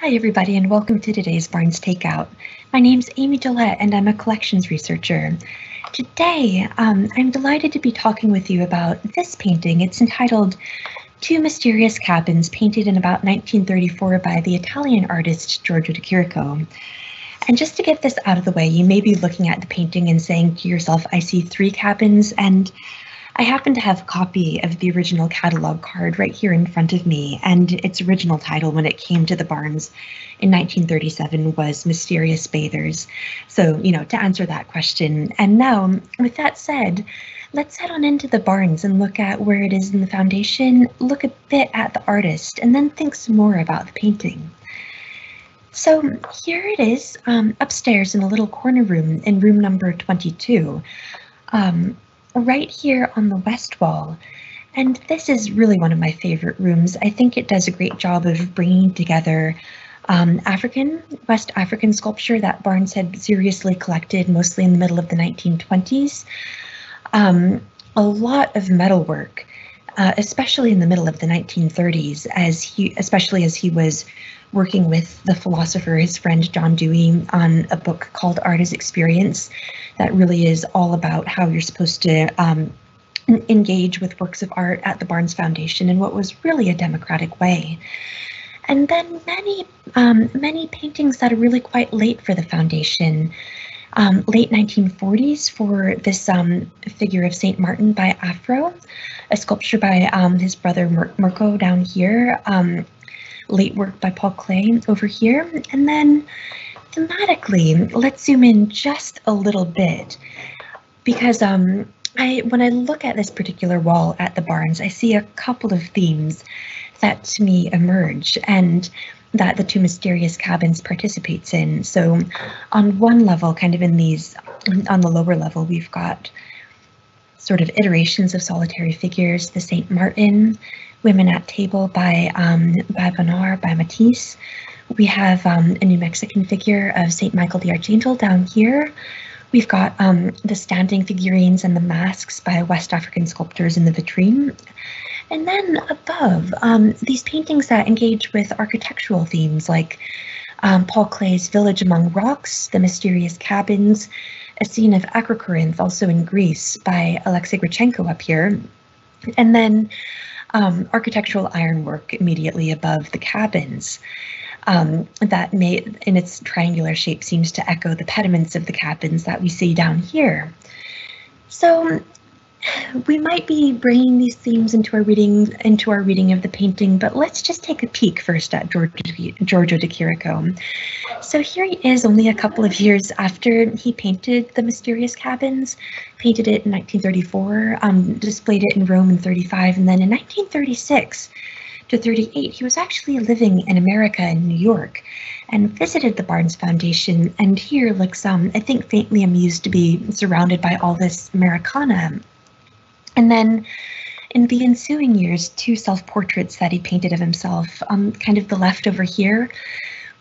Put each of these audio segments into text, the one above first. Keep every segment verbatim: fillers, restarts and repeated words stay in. Hi everybody and welcome to today's Barnes Takeout. My name's Amy Gillette and I'm a collections researcher. Today um, I'm delighted to be talking with you about this painting. It's entitled Two Mysterious Cabins, painted in about nineteen thirty-four by the Italian artist Giorgio de Chirico. And just to get this out of the way, you may be looking at the painting and saying to yourself, I see three cabins, and I happen to have a copy of the original catalog card right here in front of me, and its original title when it came to the Barnes in nineteen thirty-seven was Mysterious Bathers. So, you know, to answer that question. And now, with that said, let's head on into the Barnes and look at where it is in the foundation, look a bit at the artist, and then think some more about the painting. So here it is um, upstairs in a little corner room in room number twenty-two. Um, right here on the west wall, and this is really one of my favorite rooms. I think it does a great job of bringing together um, African, West African sculpture that Barnes had seriously collected mostly in the middle of the nineteen twenties. Um, a lot of metalwork, uh, especially in the middle of the nineteen thirties, as he, especially as he was working with the philosopher, his friend John Dewey, on a book called Art as Experience that really is all about how you're supposed to um, engage with works of art at the Barnes Foundation in what was really a democratic way. And then many, um, many paintings that are really quite late for the foundation. Um, late nineteen forties for this um, figure of Saint Martin by Afro, a sculpture by um, his brother Mir Mirko down here. Um, late work by Paul Klee over here. And then thematically, let's zoom in just a little bit, because um, I, when I look at this particular wall at the Barnes, I see a couple of themes that to me emerge and that the Two Mysterious Cabins participates in. So on one level, kind of in these, on the lower level, we've got sort of iterations of solitary figures, the Saint Martin, Women at Table by um, by Bonnard, by Matisse. We have um, a New Mexican figure of Saint Michael the Archangel down here. We've got um, the standing figurines and the masks by West African sculptors in the vitrine. And then above, um, these paintings that engage with architectural themes like um, Paul Klee's Village Among Rocks, The Mysterious Cabins, a scene of Acrocorinth, also in Greece, by Alexei Grichenko up here. And then Um, architectural ironwork immediately above the cabins um, that may, in its triangular shape, seems to echo the pediments of the cabins that we see down here. So we might be bringing these themes into our reading into our reading of the painting, but let's just take a peek first at Giorgio, Giorgio de Chirico. So here he is, only a couple of years after he painted the Mysterious Cabins. Painted it in nineteen thirty-four, um, displayed it in Rome in thirty-five, and then in nineteen thirty-six to thirty-eight, he was actually living in America, in New York, and visited the Barnes Foundation. And here looks, um, I think, faintly amused to be surrounded by all this Americana. And then in the ensuing years, two self-portraits that he painted of himself, um, kind of the leftover here.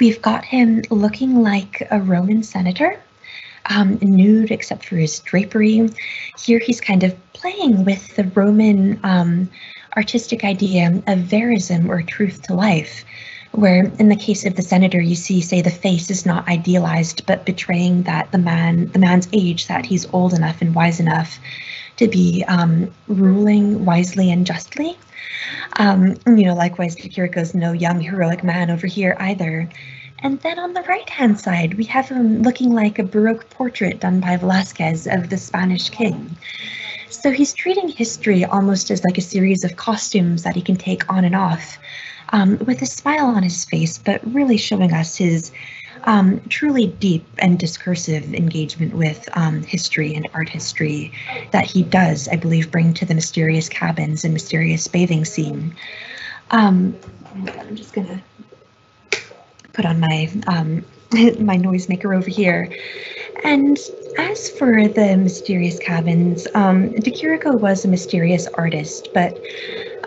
We've got him looking like a Roman senator, um, nude except for his drapery. Here he's kind of playing with the Roman um, artistic idea of verism, or truth to life, where in the case of the senator, you see, say, the face is not idealized, but betraying that the man, the man's age, that he's old enough and wise enough to be um, ruling wisely and justly. Um, you know, likewise, de Chirico's no young heroic man over here either. And then on the right-hand side, we have him looking like a Baroque portrait done by Velázquez of the Spanish king. So he's treating history almost as like a series of costumes that he can take on and off, um, with a smile on his face, but really showing us his Um, truly deep and discursive engagement with um, history and art history that he does, I believe, bring to the Mysterious Cabins and Mysterious Bathing scene. Um, I'm just gonna put on my um, my noisemaker over here. And as for the Mysterious Cabins, um, de Chirico was a mysterious artist, but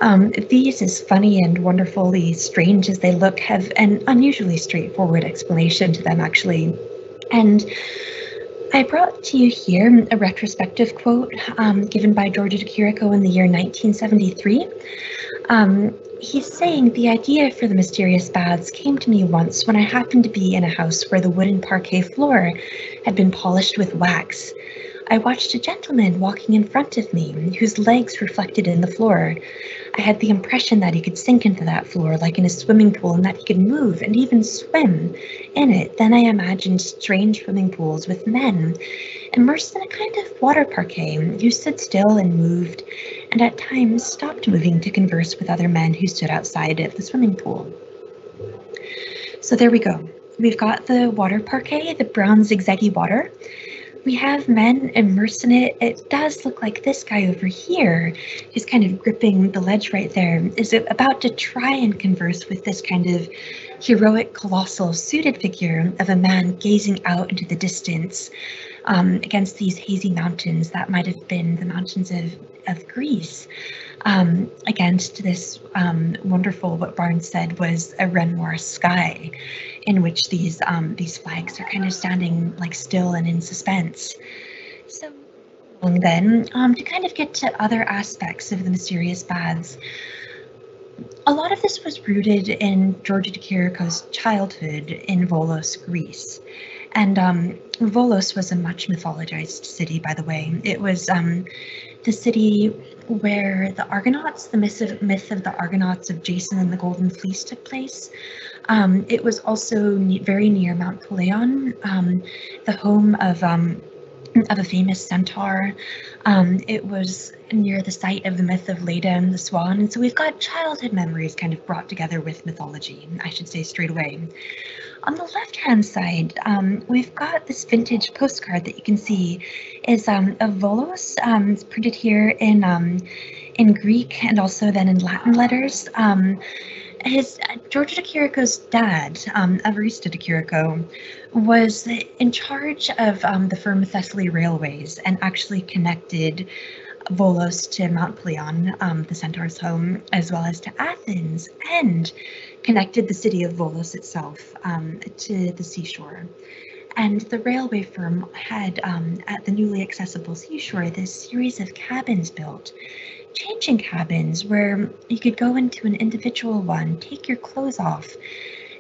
Um, these, as funny and wonderfully strange as they look, have an unusually straightforward explanation to them, actually. And I brought to you here a retrospective quote um, given by Giorgio de Chirico in the year nineteen seventy-three. Um, he's saying, the idea for the mysterious baths came to me once when I happened to be in a house where the wooden parquet floor had been polished with wax. I watched a gentleman walking in front of me, whose legs reflected in the floor. I had the impression that he could sink into that floor like in a swimming pool, and that he could move and even swim in it. Then I imagined strange swimming pools with men, immersed in a kind of water parquet, who stood still and moved, and at times stopped moving to converse with other men who stood outside of the swimming pool. So there we go. We've got the water parquet, the brown zigzaggy water. We have men immersed in it. It does look like this guy over here, who's kind of gripping the ledge right there, is about to try and converse with this kind of heroic, colossal, suited figure of a man gazing out into the distance um, against these hazy mountains that might have been the mountains of, of Greece, um, against this um, wonderful, what Barnes said was a Renoir sky, in which these um, these flags are kind of standing like still and in suspense. So then um, to kind of get to other aspects of the mysterious baths, a lot of this was rooted in Giorgio de Chirico's childhood in Volos, Greece. And um, Volos was a much mythologized city, by the way. It was um, the city where the Argonauts, the myth of, myth of the Argonauts of Jason and the Golden Fleece took place. Um, it was also ne very near Mount Pelion, um, the home of um, of a famous centaur. Um, it was near the site of the myth of Leda and the Swan, and so we've got childhood memories kind of brought together with mythology, I should say straight away. On the left-hand side, um, we've got this vintage postcard that you can see is um, of Volos. Um, it's printed here in um, in Greek and also then in Latin letters. Um, His uh, Giorgio de Chirico's dad, um, Evarista de Chirico, was in charge of um, the firm Thessaly Railways and actually connected Volos to Mount Pelion, um, the centaur's home, as well as to Athens, and connected the city of Volos itself um, to the seashore. And the railway firm had, um, at the newly accessible seashore, this series of cabins built. Changing cabins where you could go into an individual one, take your clothes off,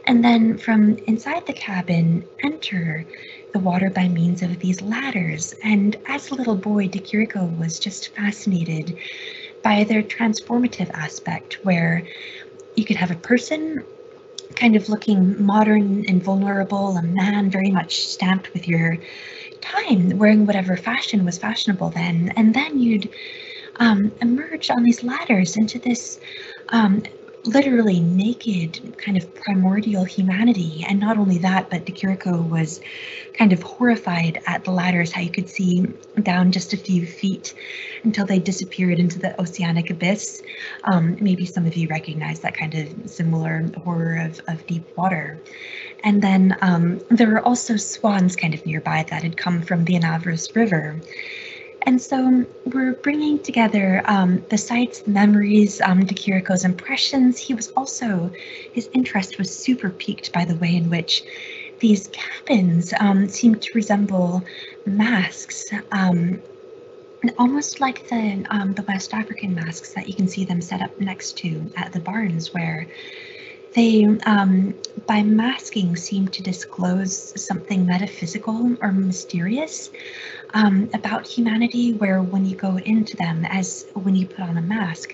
and then from inside the cabin, enter the water by means of these ladders. And as a little boy, de Chirico was just fascinated by their transformative aspect, where you could have a person kind of looking modern and vulnerable, a man very much stamped with your time, wearing whatever fashion was fashionable then, and then you'd Um, emerged on these ladders into this um, literally naked kind of primordial humanity. And not only that, but de Chirico was kind of horrified at the ladders, how you could see down just a few feet until they disappeared into the oceanic abyss. Um, maybe some of you recognize that kind of similar horror of, of deep water. And then um, there were also swans kind of nearby that had come from the Anavarus River. And so we're bringing together um, the sights, the memories, um, de Chirico's impressions. He was also, his interest was super piqued by the way in which these cabins um, seemed to resemble masks, um, and almost like the, um, the West African masks that you can see them set up next to at the Barnes, where they, um, by masking, seem to disclose something metaphysical or mysterious um, about humanity, where when you go into them, as when you put on a mask,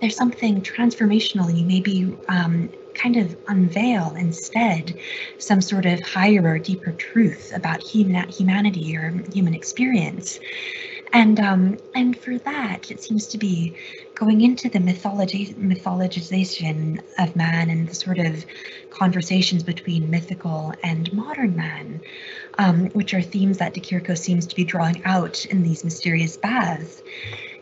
there's something transformational. You maybe um, kind of unveil instead some sort of higher or deeper truth about human humanity or human experience. And um, and for that, it seems to be going into the mythology mythologization of man and the sort of conversations between mythical and modern man, um, which are themes that de Chirico seems to be drawing out in these mysterious baths.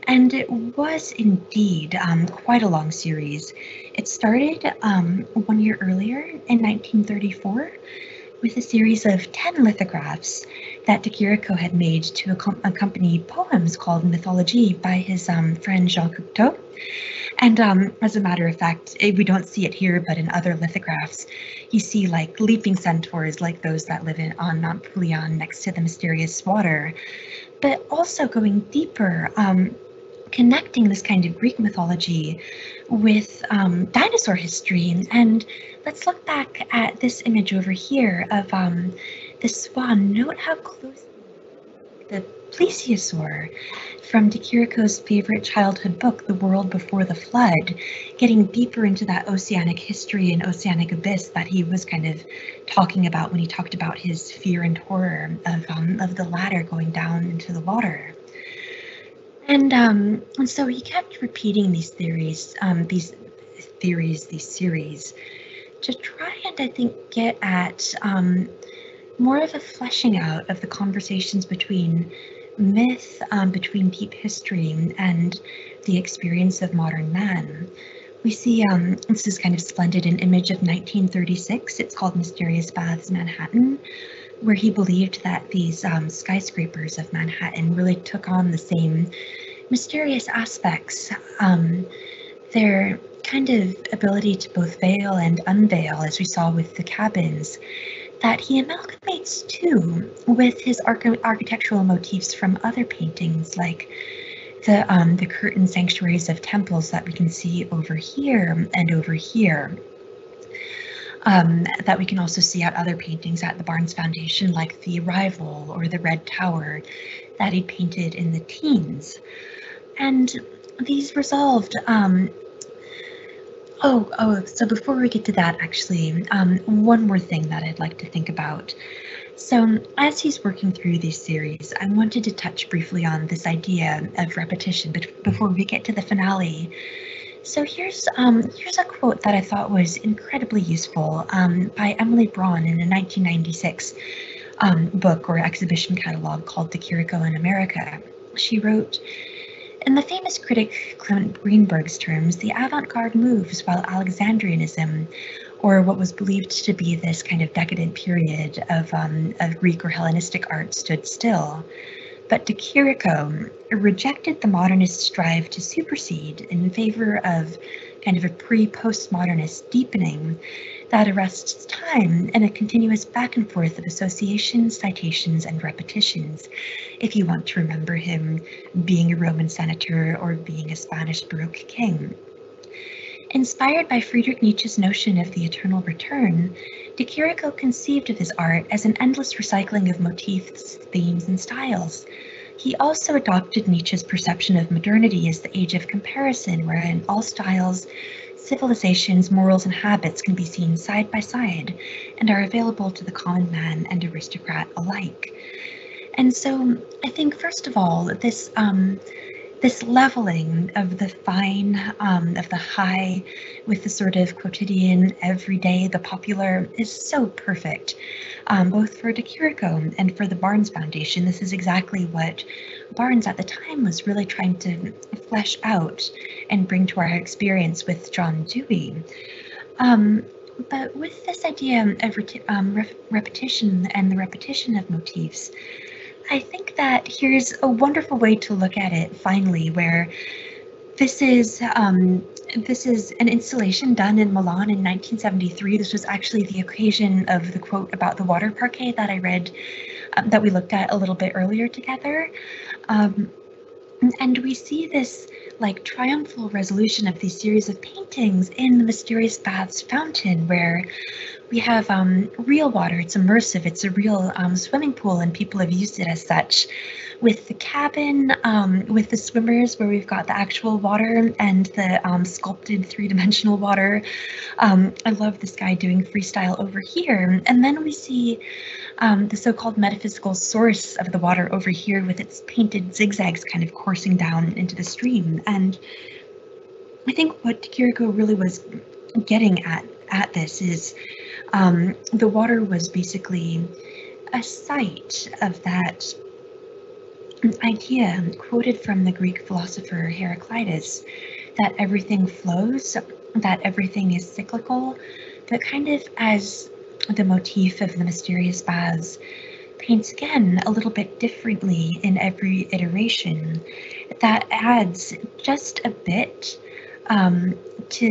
And it was indeed um, quite a long series. It started um, one year earlier in nineteen thirty-four with a series of ten lithographs that de Chirico had made to ac accompany poems called Mythology by his um, friend Jean Cocteau. And um, as a matter of fact, we don't see it here, but in other lithographs, you see like leaping centaurs like those that live in, on Mount Pelion next to the mysterious water. But also going deeper, um, connecting this kind of Greek mythology with um, dinosaur history. And, and let's look back at this image over here of um, the swan. Note how close the plesiosaur from de Chirico's favorite childhood book, The World Before the Flood, getting deeper into that oceanic history and oceanic abyss that he was kind of talking about when he talked about his fear and horror of, um, of the ladder going down into the water. And, um, and so he kept repeating these theories, um, these theories, these series, to try and, I think, get at um, more of a fleshing out of the conversations between myth, um, between deep history and the experience of modern man. We see, um, this is kind of splendid, an image of nineteen thirty-six. It's called Mysterious Baths Manhattan, where he believed that these um, skyscrapers of Manhattan really took on the same mysterious aspects. Um, their kind of ability to both veil and unveil, as we saw with the cabins, that he amalgamates too with his arch architectural motifs from other paintings, like the, um, the curtain sanctuaries of temples that we can see over here and over here. Um, that we can also see at other paintings at the Barnes Foundation, like the Arrival or the Red Tower that he painted in the teens. And these resolved, um, oh, oh, so before we get to that, actually, um, one more thing that I'd like to think about. So as he's working through these series, I wanted to touch briefly on this idea of repetition, but before we get to the finale. So here's, um, here's a quote that I thought was incredibly useful um, by Emily Braun in a nineteen ninety-six um, book or exhibition catalog called The de Chirico in America. She wrote, in the famous critic Clement Greenberg's terms, the avant-garde moves while Alexandrianism, or what was believed to be this kind of decadent period of, um, of Greek or Hellenistic art, stood still. But de Chirico rejected the modernist strive to supersede in favor of kind of a pre-postmodernist deepening that arrests time and a continuous back and forth of associations, citations, and repetitions. If you want to remember him being a Roman senator or being a Spanish Baroque king. Inspired by Friedrich Nietzsche's notion of the eternal return, de Chirico conceived of his art as an endless recycling of motifs, themes, and styles. He also adopted Nietzsche's perception of modernity as the age of comparison, wherein all styles, civilizations, morals, and habits can be seen side by side and are available to the common man and aristocrat alike. And so I think, first of all, this um, This leveling of the fine, um, of the high, with the sort of quotidian, everyday, the popular, is so perfect, um, both for de Chirico and for the Barnes Foundation. This is exactly what Barnes at the time was really trying to flesh out and bring to our experience with John Dewey. Um, but with this idea of re um, re repetition and the repetition of motifs, I think that here's a wonderful way to look at it, finally, where this is um, this is an installation done in Milan in nineteen seventy-three. This was actually the occasion of the quote about the water parquet that I read, um, that we looked at a little bit earlier together. Um, and we see this like triumphal resolution of these series of paintings in the Mysterious Baths Fountain, where we have um, real water. It's immersive. It's a real um, swimming pool, and people have used it as such. With the cabin, um, with the swimmers, where we've got the actual water and the um, sculpted three-dimensional water. Um, I love this guy doing freestyle over here. And then we see um, the so-called metaphysical source of the water over here, with its painted zigzags kind of coursing down into the stream. And I think what de Chirico really was getting at at this is, Um, the water was basically a site of that idea quoted from the Greek philosopher Heraclitus, that everything flows, that everything is cyclical, but kind of as the motif of the Mysterious Baths paints again a little bit differently in every iteration, that adds just a bit um, to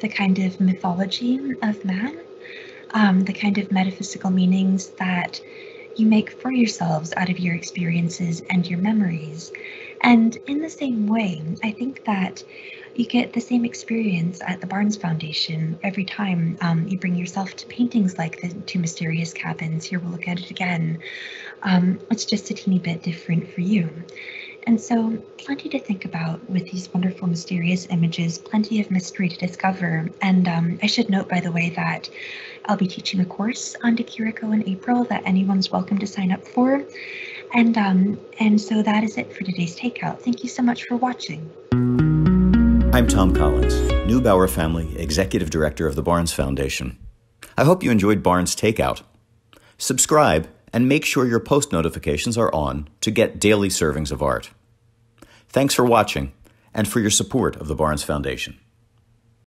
the kind of mythology of man. Um, the kind of metaphysical meanings that you make for yourselves out of your experiences and your memories. And in the same way, I think that you get the same experience at the Barnes Foundation every time um, you bring yourself to paintings like the Two Mysterious Cabins. Here we'll look at it again. Um, it's just a teeny bit different for you. And so plenty to think about with these wonderful mysterious images, plenty of mystery to discover. And um, I should note, by the way, that I'll be teaching a course on de Chirico in April that anyone's welcome to sign up for. And, um, and so that is it for today's Takeout. Thank you so much for watching. I'm Tom Collins, Neubauer Family Executive Director of the Barnes Foundation. I hope you enjoyed Barnes Takeout. Subscribe and make sure your post notifications are on to get daily servings of art. Thanks for watching and for your support of the Barnes Foundation.